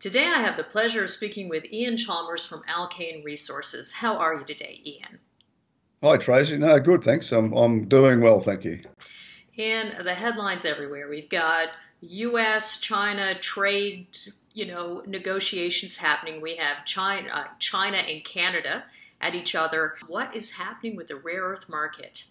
Today I have the pleasure of speaking with Ian Chalmers from Alkane Resources. How are you today, Ian? Hi, Tracy. No, good, thanks. I'm doing well, thank you. And the headlines everywhere. We've got U.S.-China trade, negotiations happening. We have China and Canada at each other. What is happening with the rare earth market?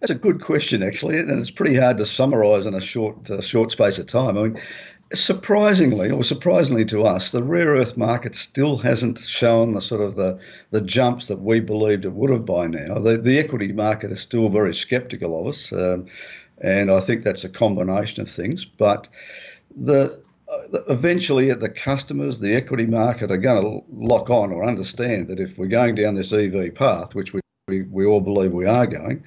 That's a good question, actually, and it's pretty hard to summarise in a short space of time. I mean, surprisingly to us, the rare earth market still hasn't shown the sort of the jumps that we believed it would have by now. The equity market is still very sceptical of us, and I think that's a combination of things. But eventually, the customers, the equity market, are going to lock on or understand that if we're going down this EV path, which we all believe we are going,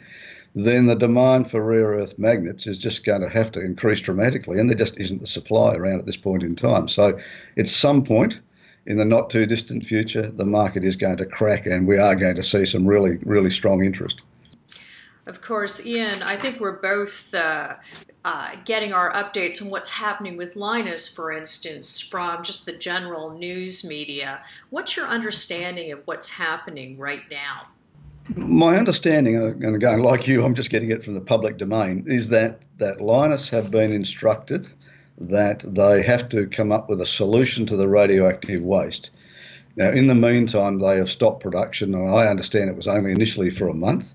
then the demand for rare earth magnets is just going to have to increase dramatically, and there just isn't the supply around at this point in time. So at some point in the not too distant future, the market is going to crack and we are going to see some really, really strong interest. Of course, Ian, I think we're both getting our updates on what's happening with Lynas, for instance, from just the general news media. What's your understanding of what's happening right now? My understanding, and again, like you, I'm just getting it from the public domain, is that Lynas have been instructed that they have to come up with a solution to the radioactive waste. Now, in the meantime, they have stopped production, and I understand it was only initially for a month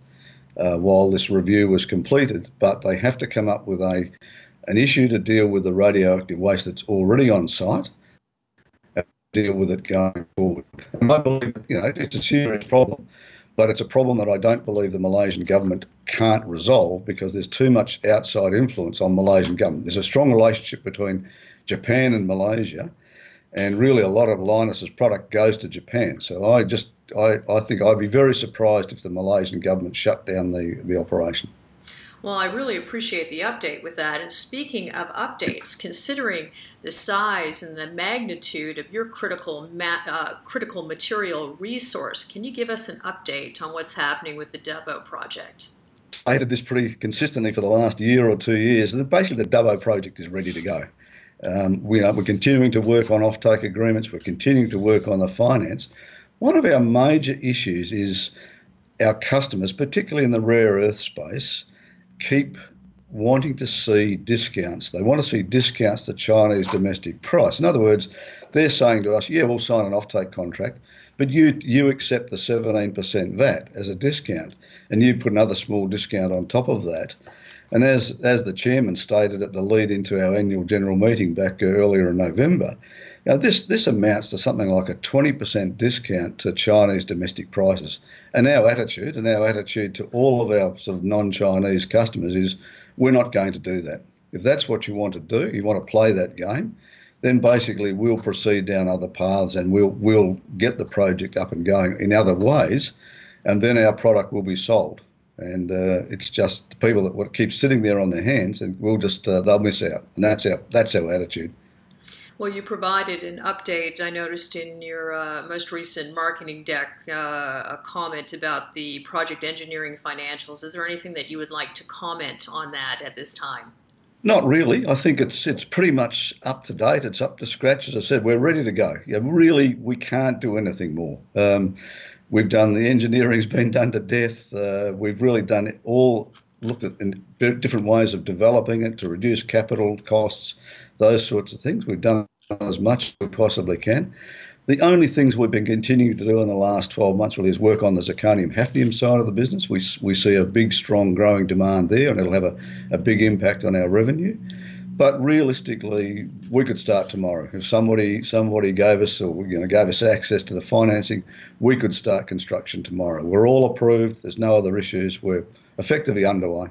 while this review was completed, but they have to come up with an issue to deal with the radioactive waste that's already on site, and deal with it going forward. And I believe, it's a serious problem. But it's a problem that I don't believe the Malaysian government can't resolve because there's too much outside influence on Malaysian government. There's a strong relationship between Japan and Malaysia, and really a lot of Lynas's product goes to Japan. So I think I'd be very surprised if the Malaysian government shut down the operation. Well, I really appreciate the update with that. And speaking of updates, considering the size and the magnitude of your critical material resource, can you give us an update on what's happening with the Dubbo Project? I did this pretty consistently for the last year or 2 years. Basically, the Dubbo Project is ready to go. We're continuing to work on offtake agreements. We're continuing to work on the finance. One of our major issues is our customers, particularly in the rare earth space, keep wanting to see discounts. They want to see discounts to Chinese domestic price. In other words, they're saying to us, yeah, we'll sign an offtake contract, but you accept the 17% VAT as a discount, and you put another small discount on top of that. And as the chairman stated at the lead into our annual general meeting back earlier in November, now this amounts to something like a 20% discount to Chinese domestic prices. And our attitude to all of our sort of non-Chinese customers is, we're not going to do that. If that's what you want to do, you want to play that game, then basically we'll proceed down other paths and we'll get the project up and going in other ways, and then our product will be sold. And it's just the people that keep sitting there on their hands, and we'll just they'll miss out. And that's our attitude. Well, you provided an update. I noticed in your most recent marketing deck a comment about the project engineering financials. Is there anything that you would like to comment on that at this time? Not really. I think it's pretty much up to date. It's up to scratch. As I said, we're ready to go. Yeah, really, we can't do anything more. We've done the engineering's been done to death. We've really done it all. Looked at different ways of developing it to reduce capital costs, those sorts of things. We've done as much as we possibly can. The only things we've been continuing to do in the last 12 months really is work on the zirconium hafnium side of the business. We see a big, strong, growing demand there, and it'll have a big impact on our revenue. But realistically, we could start tomorrow. If somebody gave us gave us access to the financing, we could start construction tomorrow. We're all approved. There's no other issues. We're effectively underway.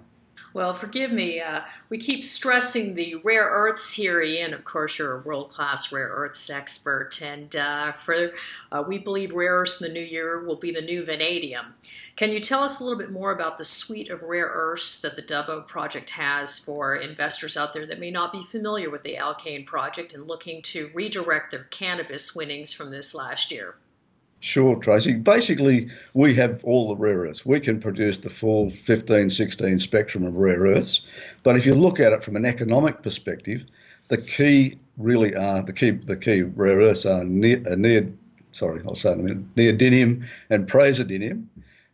Well, forgive me, we keep stressing the rare earths here, Ian. Of course, you're a world-class rare earths expert, and we believe rare earths in the new year will be the new vanadium. Can you tell us a little bit more about the suite of rare earths that the Dubbo Project has for investors out there that may not be familiar with the Alkane Project and looking to redirect their cannabis winnings from this last year? Sure, Tracy. Basically, we have all the rare earths. We can produce the full 15, 16 spectrum of rare earths. But if you look at it from an economic perspective, the key really are, the key rare earths are neodymium and praseodymium,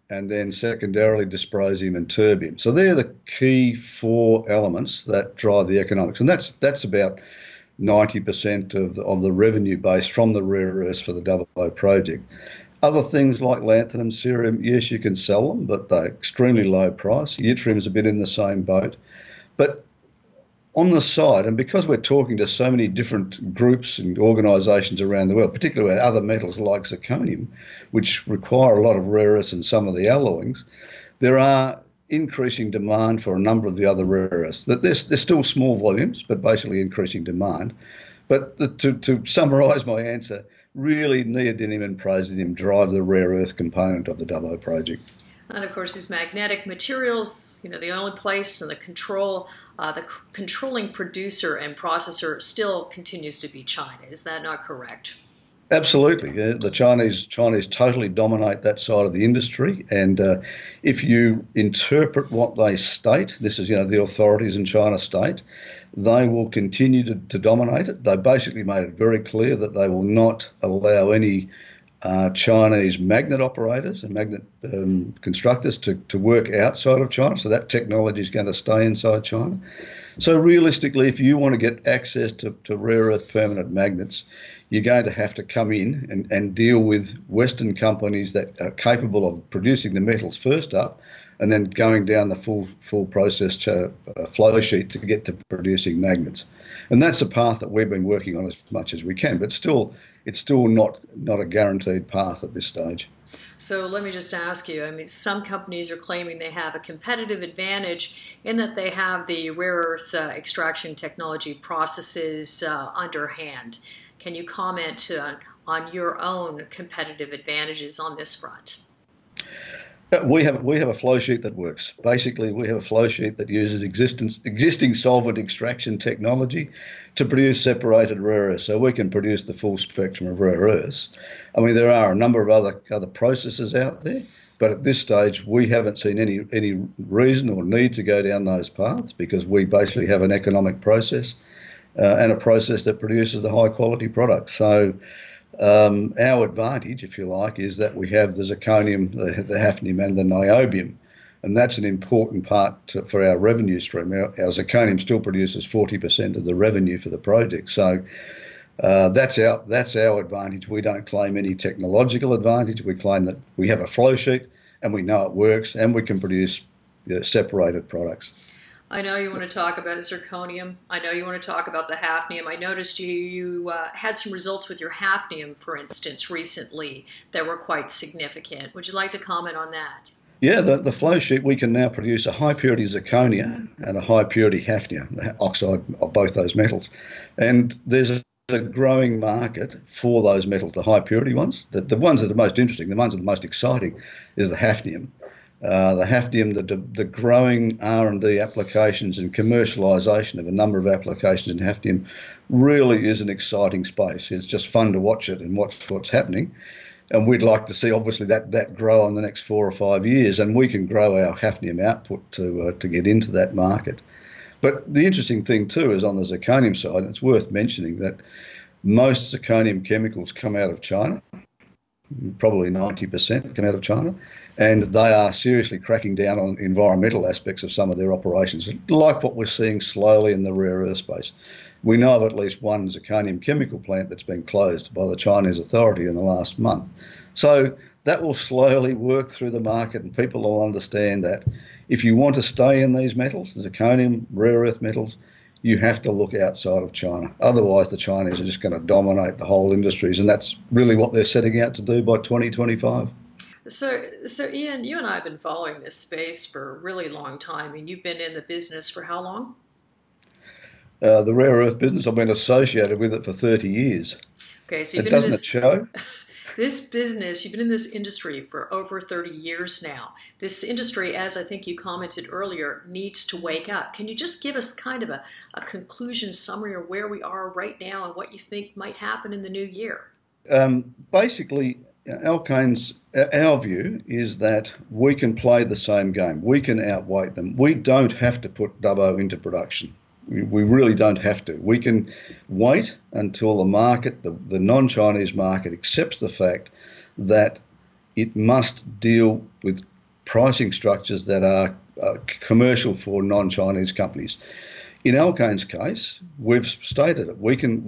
and then secondarily dysprosium and terbium. So they're the key four elements that drive the economics. And that's about 90% of the revenue base from the rare earths for the Dubbo project. Other things like lanthanum, cerium, yes, you can sell them, but they're extremely low price. Yttrium's a bit in the same boat. But on the side, and because we're talking to so many different groups and organisations around the world, particularly with other metals like zirconium, which require a lot of rare earths and some of the alloyings, there are increasing demand for a number of the other rare earths. They're still small volumes, but basically increasing demand. But to summarise my answer, really neodymium and praseodymium drive the rare earth component of the Dubbo project. And of course, these magnetic materials, you know, the only place and the control, the controlling producer and processor still continues to be China. Is that not correct? Absolutely. The Chinese totally dominate that side of the industry. And if you interpret what they state, this is, you know, the authorities in China state, they will continue to dominate it. They basically made it very clear that they will not allow any Chinese magnet operators and magnet constructors to work outside of China. So that technology is going to stay inside China. So realistically, if you want to get access to rare earth permanent magnets, you're going to have to come in and deal with Western companies that are capable of producing the metals first up and then going down the full process to flow sheet to get to producing magnets. And that's a path that we've been working on as much as we can, but still, it's still not a guaranteed path at this stage. So let me just ask you, I mean, some companies are claiming they have a competitive advantage in that they have the rare earth extraction technology processes underhand. Can you comment on your own competitive advantages on this front? We have a flow sheet that works. Basically, we have a flow sheet that uses existing solvent extraction technology to produce separated rare earths. So we can produce the full spectrum of rare earths. I mean, there are a number of other processes out there, but at this stage, we haven't seen any reason or need to go down those paths because we basically have an economic process and a process that produces the high-quality product. So our advantage, if you like, is that we have the zirconium, the hafnium and the niobium, and that's an important part for our revenue stream. Our zirconium still produces 40% of the revenue for the project, so that's our advantage. We don't claim any technological advantage. We claim that we have a flow sheet and we know it works and we can produce, you know, separated products. I know you want to talk about zirconium. I know you want to talk about the hafnium. I noticed you had some results with your hafnium, for instance, recently that were quite significant. Would you like to comment on that? Yeah, the flow sheet, we can now produce a high purity zirconia and a high purity hafnia, the oxide of both those metals. And there's a growing market for those metals, the high purity ones. The ones that are most interesting, the ones that are most exciting is the hafnium. The hafnium, the growing R&D applications and commercialisation of a number of applications in hafnium really is an exciting space. It's just fun to watch it and watch what's happening. And we'd like to see, obviously, that grow in the next 4 or 5 years, and we can grow our hafnium output to get into that market. But the interesting thing, too, is on the zirconium side, and it's worth mentioning that most zirconium chemicals come out of China. Probably 90% come out of China, and they are seriously cracking down on environmental aspects of some of their operations, like what we're seeing slowly in the rare earth space. We know of at least one zirconium chemical plant that's been closed by the Chinese authority in the last month. So that will slowly work through the market, and people will understand that if you want to stay in these metals, zirconium, rare earth metals, you have to look outside of China. Otherwise, the Chinese are just going to dominate the whole industries, and that's really what they're setting out to do by 2025. So Ian, you and I have been following this space for a really long time, and you've been in the business for how long? The rare earth business, I've been associated with it for 30 years. Okay, so you've been in this, show? This business, you've been in this industry for over 30 years now. This industry, as I think you commented earlier, needs to wake up. Can you just give us kind of a conclusion summary of where we are right now and what you think might happen in the new year? Basically, Alkane's, our view is that we can play the same game. We can outweigh them. We don't have to put Dubbo into production. We really don't have to. We can wait until the market, the non-Chinese market, accepts the fact that it must deal with pricing structures that are commercial for non-Chinese companies. In Alkane's case, we've stated it. We can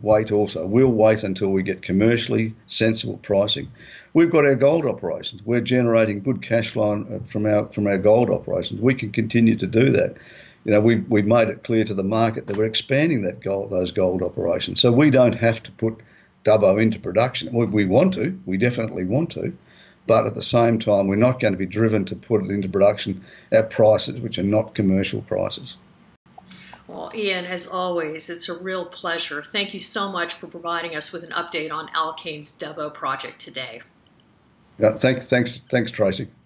wait also. We'll wait until we get commercially sensible pricing. We've got our gold operations. We're generating good cash flow from our gold operations. We can continue to do that. You know, we've made it clear to the market that we're expanding that those gold operations. So we don't have to put Dubbo into production. We want to. We definitely want to. But at the same time, we're not going to be driven to put it into production at prices which are not commercial prices. Well, Ian, as always, it's a real pleasure. Thank you so much for providing us with an update on Alkane's Dubbo project today. Yeah, thanks, Tracy.